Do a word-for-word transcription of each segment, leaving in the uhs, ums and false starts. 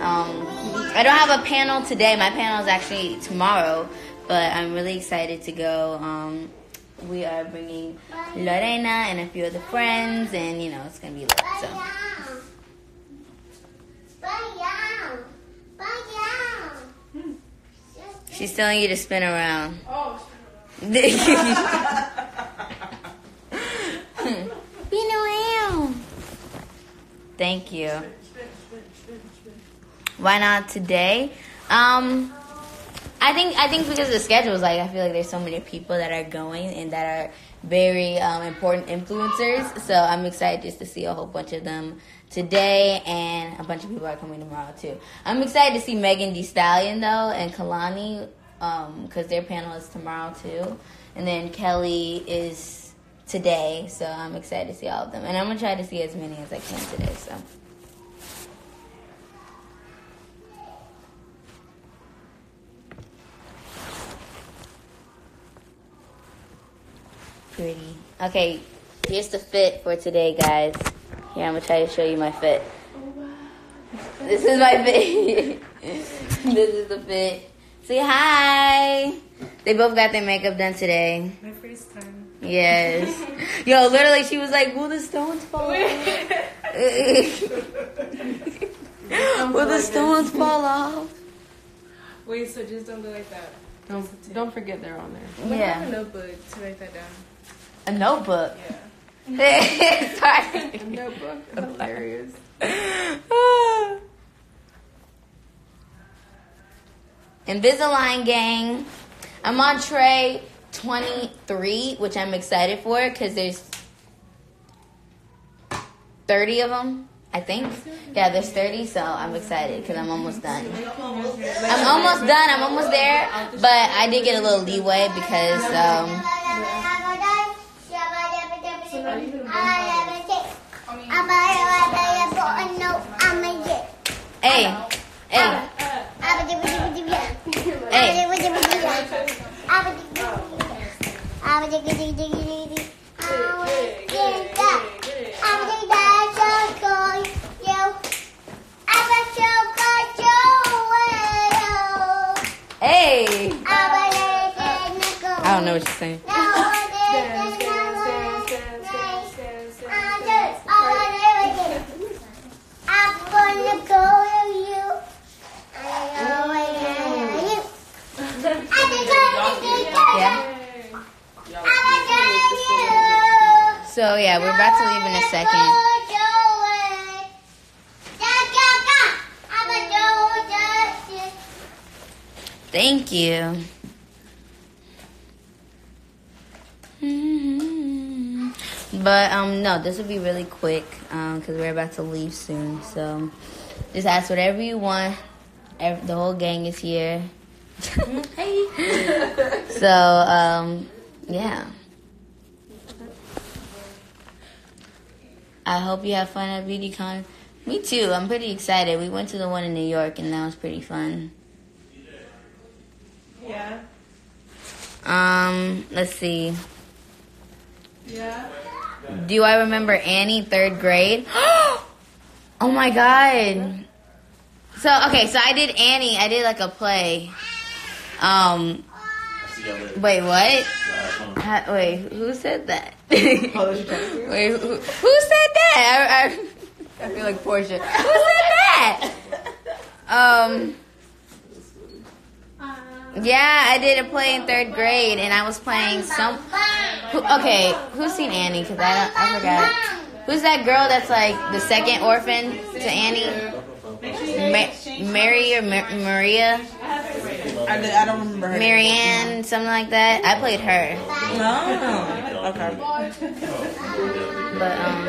Um, I don't have a panel today. My panel is actually tomorrow, but I'm really excited to go. Um, we are bringing Lorena and a few other friends, and you know it's gonna be lit. So. Hmm. She's telling you to spin around. Oh. Thank you. Why not today? Um, I think I think because the schedule is like, I feel like there's so many people that are going and that are very um, important influencers. So I'm excited just to see a whole bunch of them today, and a bunch of people are coming tomorrow too. I'm excited to see Megan Thee Stallion though, and Kalani, um, because their panel is tomorrow too, and then Kelly is today, so I'm excited to see all of them, and I'm gonna try to see as many as I can today. So, pretty. Okay, here's the fit for today, guys. Here, I'm gonna try to show you my fit. This is my fit. This is the fit. Say hi. They both got their makeup done today. My first time. Yes. Yo, literally, she was like, will the stones fall off? Will the stones fall off? Wait, so just don't go like that. Don't, don't forget they're on there. Yeah. I have a notebook to write that down. A notebook? Yeah. Sorry. A notebook. Hilarious. Invisalign gang. I'm on tray twenty-three, which I'm excited for because there's thirty of them, I think. Yeah, there's thirty, so I'm excited because I'm almost done. I'm almost done. I'm almost there, but I did get a little leeway because um, hey, hey, hey. I'm a diggy diggy. I'm a diggy that. I'm a diggy that. I'm a diggy. Hey! I don't know what you're saying. I'm gonna go. So yeah, we're about to leave in a second. Thank you. But um, no, this will be really quick um, because we're about to leave soon. So just ask whatever you want. Every, the whole gang is here. Hey. So um, yeah. I hope you have fun at BeautyCon. Me too. I'm pretty excited. We went to the one in New York, and that was pretty fun. Yeah. Um. Let's see. Yeah. Do I remember Annie? Third grade. Oh my god. So okay. So I did Annie. I did like a play. Um. Wait. What? I, wait, who said that? Wait, who, who said that? I, I, I feel like Porsha. Who said that? Um, yeah, I did a play in third grade, and I was playing some. Who, okay, who's seen Annie? Because I don't, I forgot. Who's that girl that's like the second orphan to Annie? Ma- Mary or Ma- Maria? I don't remember her. Marianne, something like that. I played her. No. Okay. But, um.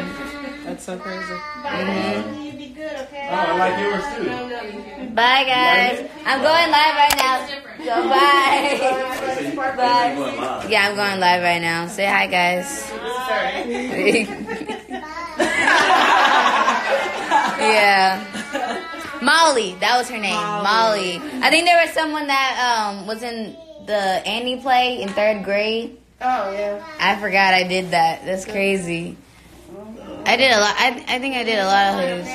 That's so crazy. Mm-hmm. You'd be good, okay? Oh, I like yours too. Bye, guys. I'm going live right now. So, bye. Bye. Yeah, I'm going live right now. Say hi, guys. Yeah. Molly, that was her name, Molly. Molly. I think there was someone that um, was in the Annie play in third grade. Oh, yeah. I forgot I did that. That's crazy. I did a lot. I I think I did a lot of those.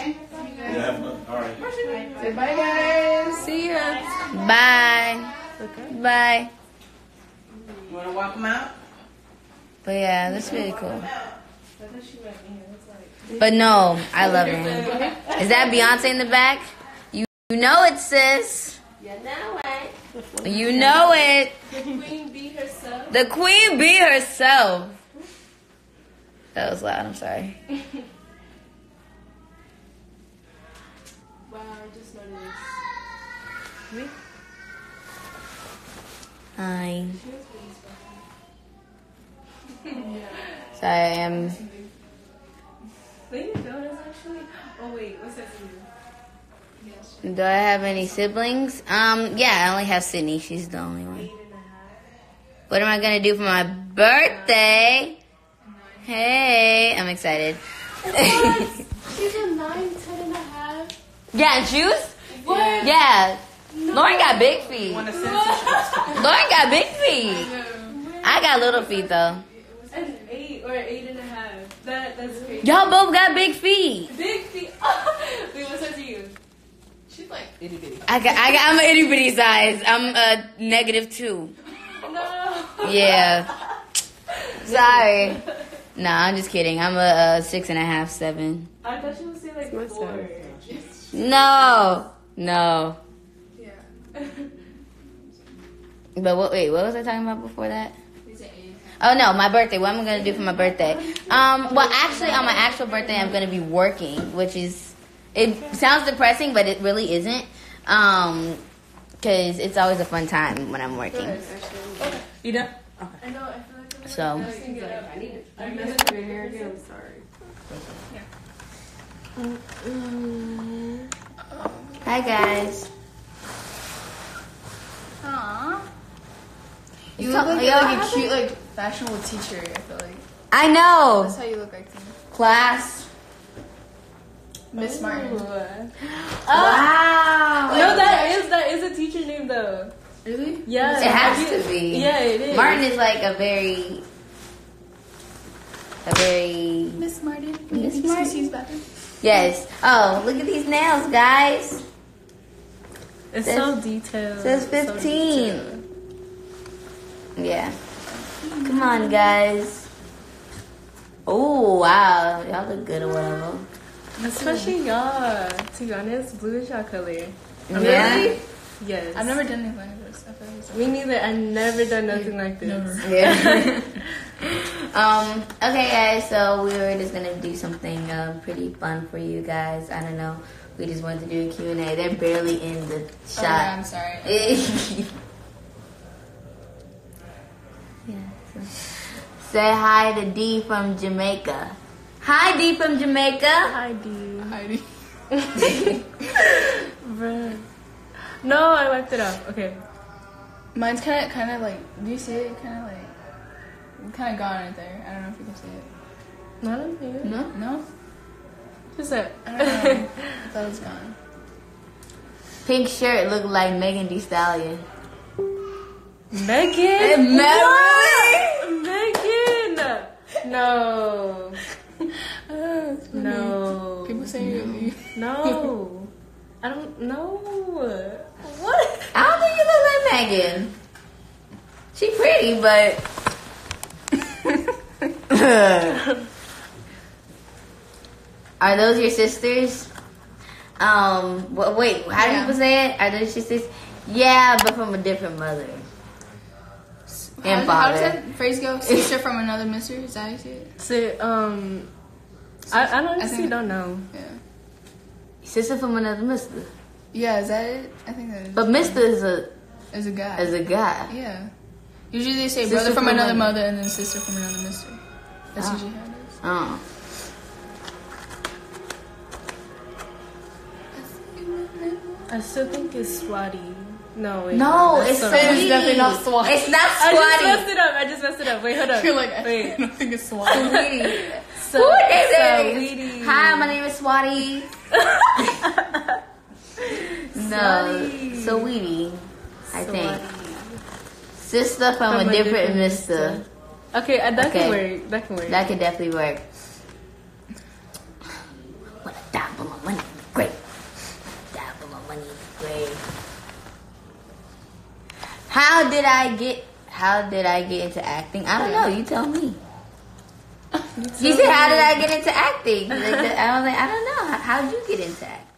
have fun. All right. Say bye, guys. See ya. Bye. Okay. Bye. You want to walk them out? But yeah, that's really cool. But no, I love him. Is that Beyonce in the back? You know it, sis. You know it. You know it. The queen be herself. The queen be herself. That was loud. I'm sorry. Wow, I just noticed. Me? Hi. Sorry, I am. There you go. That's actually. Oh wait, what's that for you? Do I have any siblings? Um, yeah, I only have Sydney. She's the only one. What am I gonna do for my birthday? Hey, I'm excited. She's a nine, ten and a half. Yeah, and shoes? What? Yeah. No. Lauren got big feet. Lauren got big feet. I got little feet though. An eight or eight and a half. That that's crazy. Y'all both got big feet. Big feet. Oh. Wait, what's that to you? She's like itty bitty. I got I got I'm an itty bitty size. I'm a negative two. No. Yeah. Sorry. Nah, I'm just kidding. I'm a, a six and a half, seven. I thought she would say like it's four. No. No. Yeah. But what? Wait, what was I talking about before that? Oh no, my birthday. What am I gonna do for my birthday? Um, well, actually, on my actual birthday, I'm gonna be working, which is it sounds depressing, but it really isn't, um, because it's always a fun time when I'm working. You done? Okay. So. Hi guys. Aww. You look like, like a cute, like, fashionable teacher, I feel like. I know. That's how you look like to me. Class. Miss Martin. Oh. Wow. Like, no, that is, that is a teacher name, though. Really? Yeah. It has to be. Yeah, it is. Martin is, like, a very... A very... Miss Martin. Miss Martin. Martin. Yes. Oh, look at these nails, guys. It's says, so detailed. It says fifteen. So detailed. Yeah. Come on, guys. Oh, wow. Y'all look good or whatever. Especially y'all. To be honest, blue is y'all color. Really? Yes. I've never done anything like this. Me neither. I've never done nothing like this. Yeah. um, okay, guys. So we were just going to do something um, pretty fun for you guys. I don't know. We just wanted to do a Q and A. They're barely in the shot. Oh, yeah, I'm sorry. Say hi to D from Jamaica. Hi D from Jamaica. Hi D. Hi D. Bruh. No, I wiped it off. Okay. Mine's kind of, kind of like. Do you see it? Kind of like. Kind of gone right there. I don't know if you can see it. No, I don't see it. No, no. Just it. I don't know. I thought it was gone. Pink shirt looked like Megan Thee Stallion. Megan. Megan. No. Oh, no. People saying no. Really. No. I don't know. What? I don't think you look like Megan. She pretty, but. Are those your sisters? Um. Wait. How yeah. do people say it? Are those your sisters? Yeah, but from a different mother. And how, how does that phrase go? Sister from another mister? Is that how you see it? So, um, sister, I, I honestly I don't know. Yeah. Sister from another mister. Yeah, is that it? I think that is. But mister is a... Is a guy. Is a guy. Yeah. Usually they say sister brother from, from another mother. mother and then sister from another mister. That's oh. usually how it is. Oh. I still think it's swatty. No, wait. No, it's so it's definitely not swatty. It's not swatty. I just messed it up. I just messed it up. Wait, hold up. You're like, I wait. don't think it's swatty. Saweetie. So, who is it? Saweetie. Hi, my name is Swatty. No, Saweetie, I think. Sister from, from a, a different, different mister. Okay, uh, that okay. can work. That can work. That can definitely work. What a double, great. did I get? How did I get into acting? I don't know. You tell me. You said, how did I get into acting? I was like, I don't know. How did you get into acting?